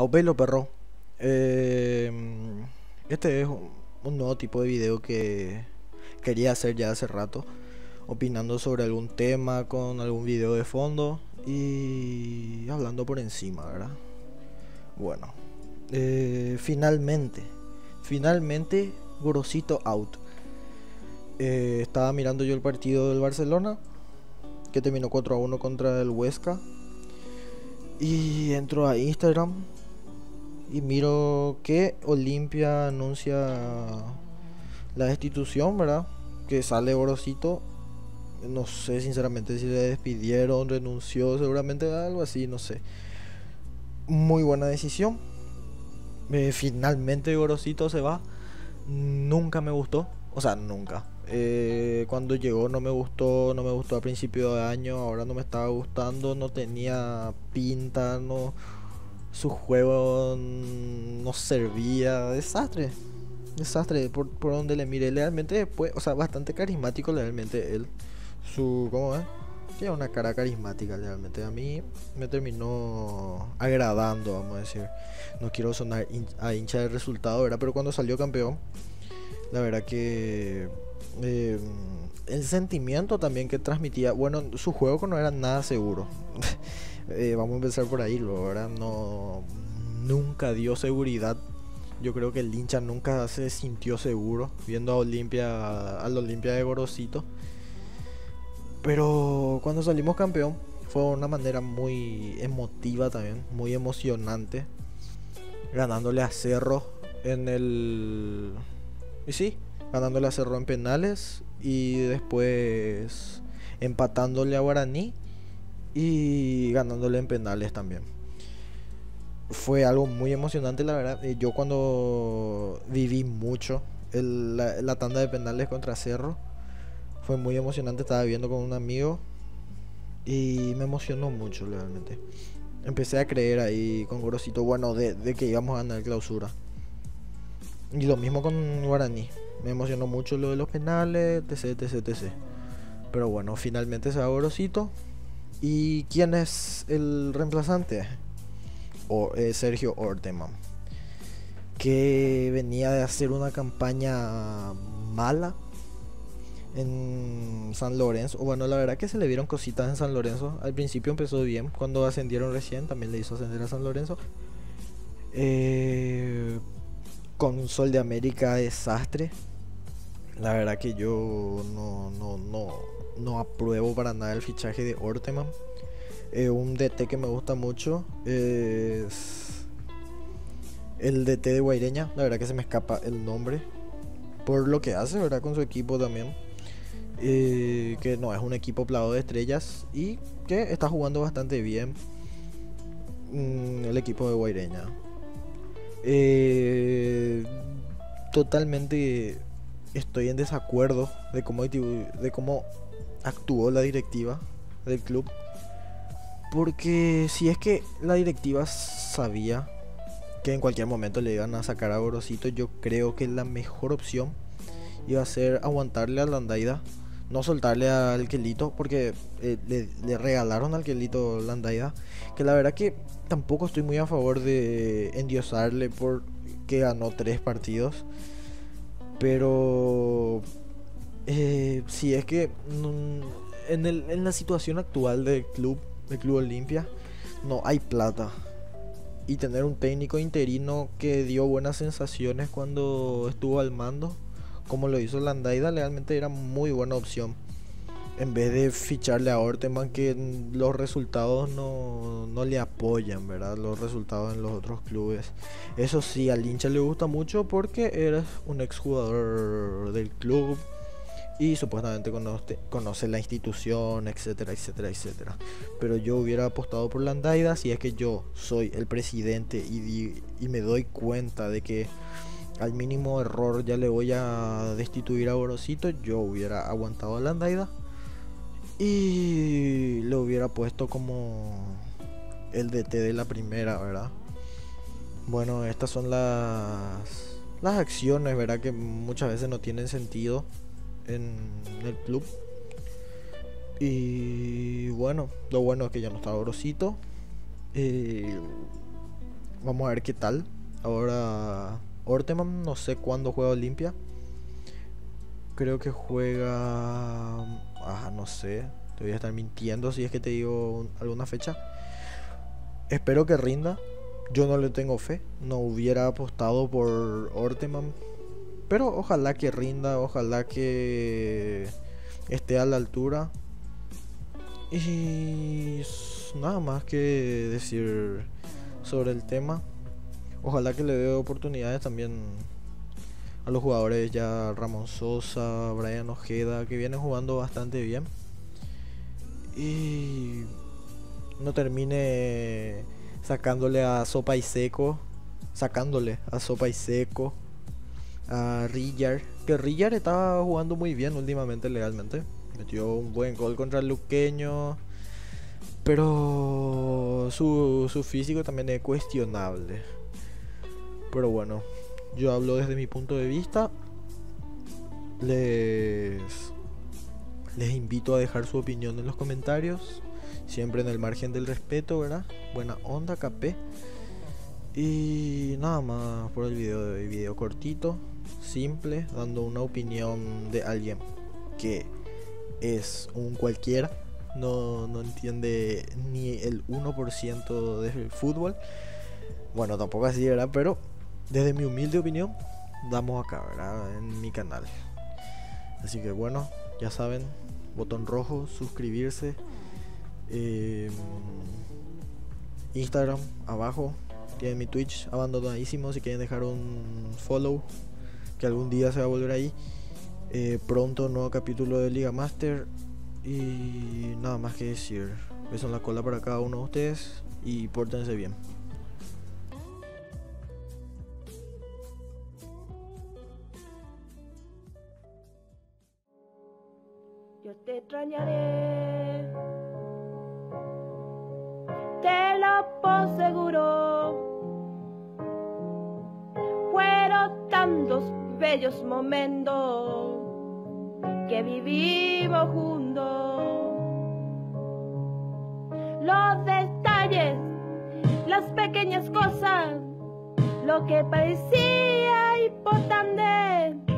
Aupelo perro. Este es un nuevo tipo de video que quería hacer ya hace rato, opinando sobre algún tema con algún video de fondo y hablando por encima, ¿verdad? Bueno, finalmente Gorosito out. Estaba mirando yo el partido del Barcelona, que terminó 4-1 contra el Huesca, y entro a Instagram y miro que Olimpia anuncia la destitución, ¿verdad? Que sale Gorosito. No sé sinceramente si le despidieron, renunció, seguramente algo así, no sé. Muy buena decisión. Finalmente Gorosito se va. Nunca me gustó, o sea, nunca. Cuando llegó no me gustó a principio de año, ahora no me estaba gustando, no tenía pinta, no, su juego no servía, desastre por donde le miré. Realmente después, o sea, bastante carismático realmente él, ¿cómo es? Tiene una cara carismática realmente, a mí me terminó agradando, vamos a decir. No quiero sonar a hincha del resultado, ¿verdad? Pero cuando salió campeón, la verdad que el sentimiento también que transmitía, bueno, su juego no era nada seguro. Vamos a empezar por ahí, ¿verdad? No, nunca dio seguridad. Yo creo que el hincha nunca se sintió seguro viendo a Olimpia, al Olimpia de Gorosito. Pero cuando salimos campeón fue de una manera muy emotiva también, muy emocionante, ganándole a Cerro en el... Y sí, ganándole a Cerro en penales y después empatándole a Guaraní y ganándole en penales también. Fue algo muy emocionante, la verdad. Yo cuando viví mucho la tanda de penales contra Cerro, fue muy emocionante, estaba viendo con un amigo y me emocionó mucho realmente. Empecé a creer ahí con Gorosito, bueno, de que íbamos a ganar clausura. Y lo mismo con Guaraní, me emocionó mucho lo de los penales, etc. Pero bueno, finalmente se va Gorosito. ¿Y quién es el reemplazante? Sergio Orteman, que venía de hacer una campaña mala en San Lorenzo. Bueno, la verdad que se le vieron cositas en San Lorenzo. Al principio empezó bien, cuando ascendieron recién también le hizo ascender a San Lorenzo. Con Sol de América, desastre. La verdad que yo no apruebo para nada el fichaje de Orteman. Un DT que me gusta mucho es el DT de Guaireña, la verdad que se me escapa el nombre, por lo que hace, ¿verdad? Con su equipo también, que no es un equipo plagado de estrellas y que está jugando bastante bien el equipo de Guaireña. Totalmente estoy en desacuerdo de cómo actuó la directiva del club, porque si es que la directiva sabía que en cualquier momento le iban a sacar a Gorosito, yo creo que la mejor opción iba a ser aguantarle a Landaida, no soltarle al Quelito, porque le regalaron al Quelito Landaida, que la verdad que tampoco estoy muy a favor de endiosarle porque ganó 3 partidos, pero si es que en la situación actual del club Olimpia no hay plata, y tener un técnico interino que dio buenas sensaciones cuando estuvo al mando, como lo hizo Landaida, realmente era muy buena opción, en vez de ficharle a Orteman, que los resultados no le apoyan, ¿verdad? Los resultados en los otros clubes. Eso sí, al hincha le gusta mucho porque era un exjugador del club y supuestamente conoce la institución, etcétera. Pero yo hubiera apostado por Landaida. Si es que yo soy el presidente y me doy cuenta de que al mínimo error ya le voy a destituir a Gorosito, yo hubiera aguantado a Landaida y lo hubiera puesto como el DT de la primera, ¿verdad? Bueno, estas son las acciones, ¿verdad? Que muchas veces no tienen sentido en el club. Y bueno, lo bueno es que ya no está Gorosito, Vamos a ver qué tal. Ahora Orteman, no sé cuándo juega Olimpia. Creo que juega... Ajá, no sé. Te voy a estar mintiendo si es que te digo alguna fecha. Espero que rinda. Yo no le tengo fe. No hubiera apostado por Orteman. Pero ojalá que rinda. Ojalá que esté a la altura. Y nada más que decir sobre el tema. Ojalá que le dé oportunidades también a los jugadores ya Ramón Sosa, Brian Ojeda, que vienen jugando bastante bien, y no termine sacándole a Sopa y Seco, a Rillar, que Rillar estaba jugando muy bien últimamente, legalmente metió un buen gol contra el Luqueño, pero su físico también es cuestionable. Pero bueno, yo hablo desde mi punto de vista. Les invito a dejar su opinión en los comentarios, siempre en el margen del respeto, ¿verdad? Buena onda, KP. Y nada más por el video de hoy, video cortito, simple, dando una opinión de alguien que es un cualquiera, no entiende ni el 1% del fútbol. Bueno, tampoco así, ¿verdad? Pero desde mi humilde opinión, damos acá, ¿verdad? En mi canal. Así que bueno, ya saben, botón rojo, suscribirse. Instagram, abajo. Tienen mi Twitch abandonadísimo, si quieren dejar un follow, que algún día se va a volver ahí. Pronto, nuevo capítulo de Liga Master. Y nada más que decir. Beso en la cola para cada uno de ustedes y pórtense bien. Yo te extrañaré, te lo por seguro. Fueron tantos bellos momentos que vivimos juntos. Los detalles, las pequeñas cosas, lo que parecía importante.